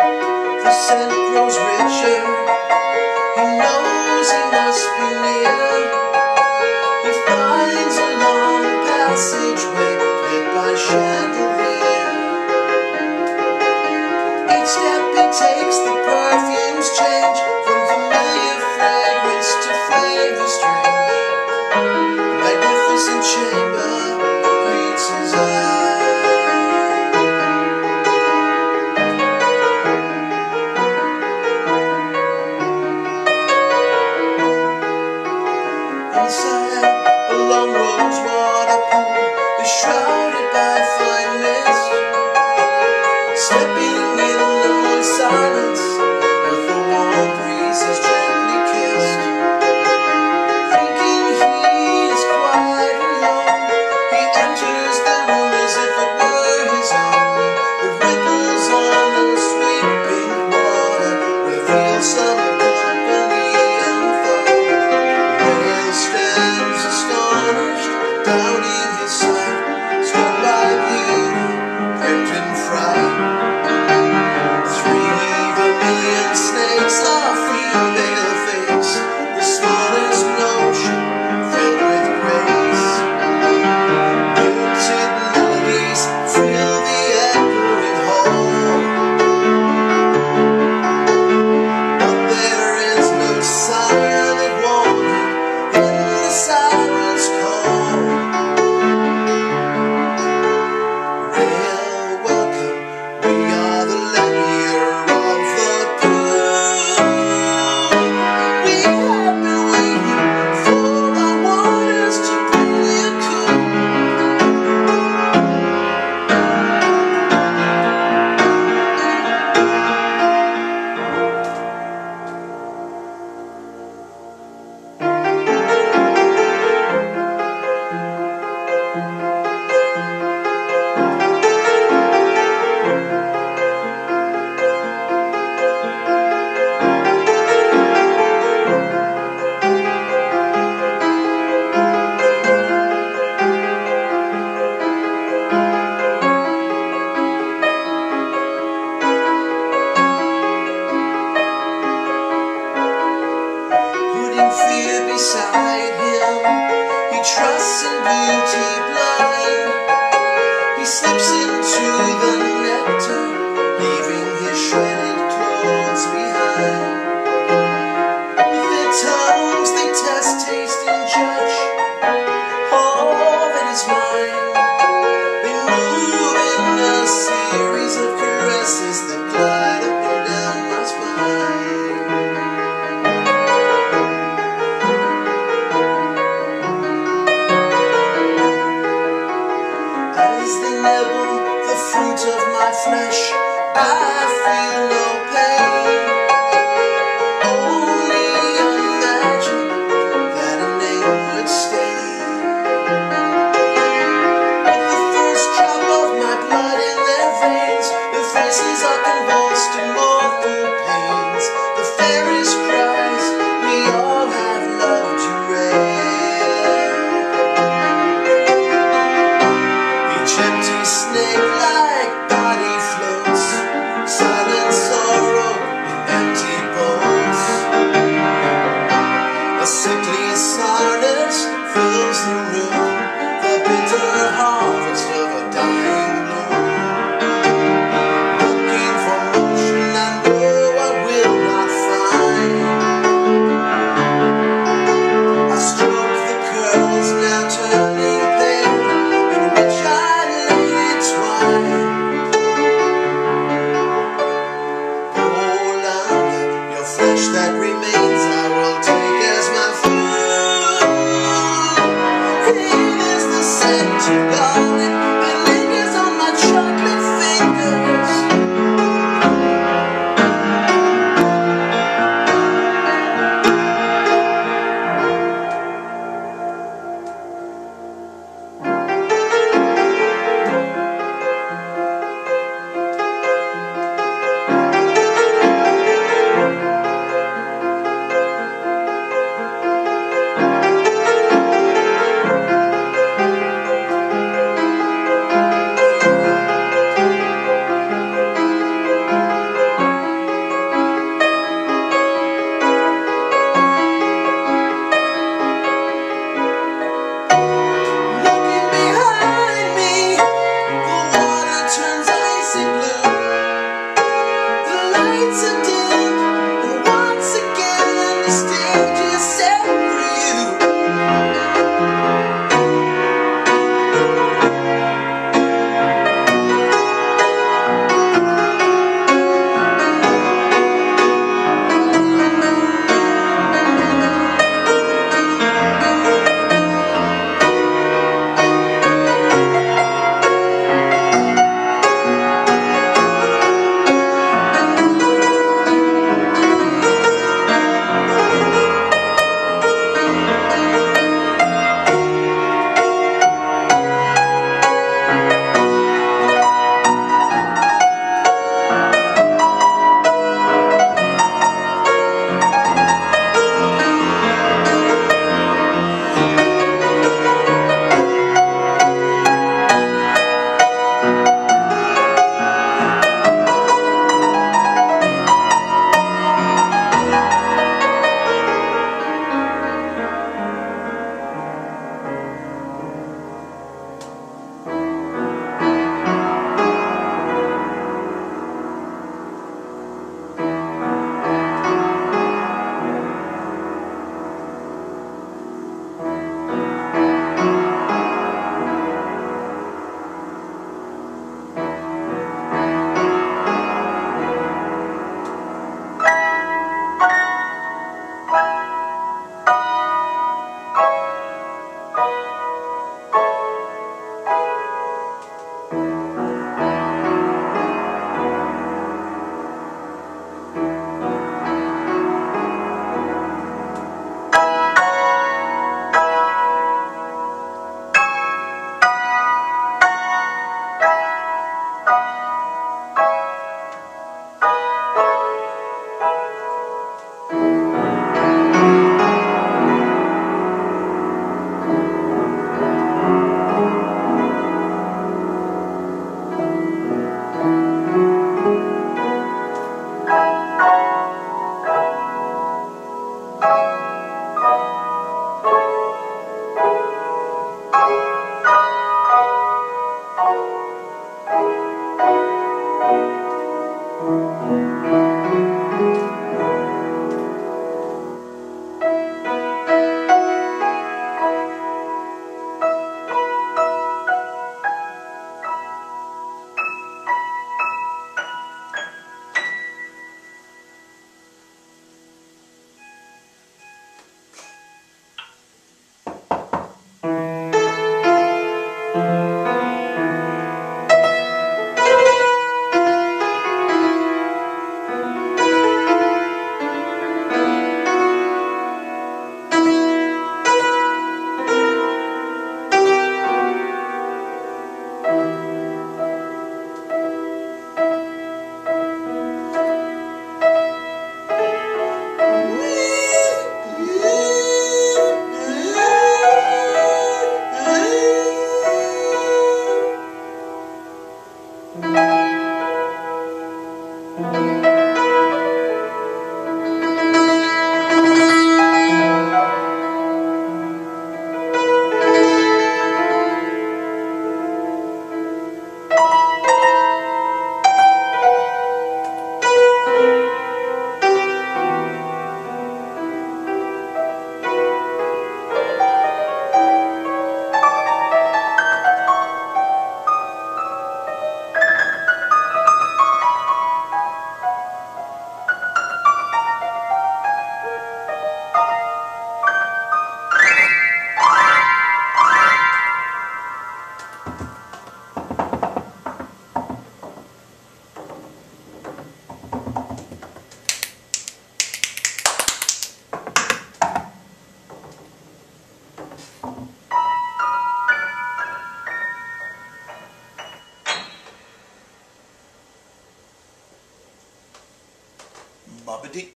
The scent grows richer. He knows he must be near. He finds a long passageway lit by chandelier. Each step he takes, the perfumes change from familiar fragrance to flavor strange. A magnificent chamber greets his eyes. Beside him, he trusts in beauty.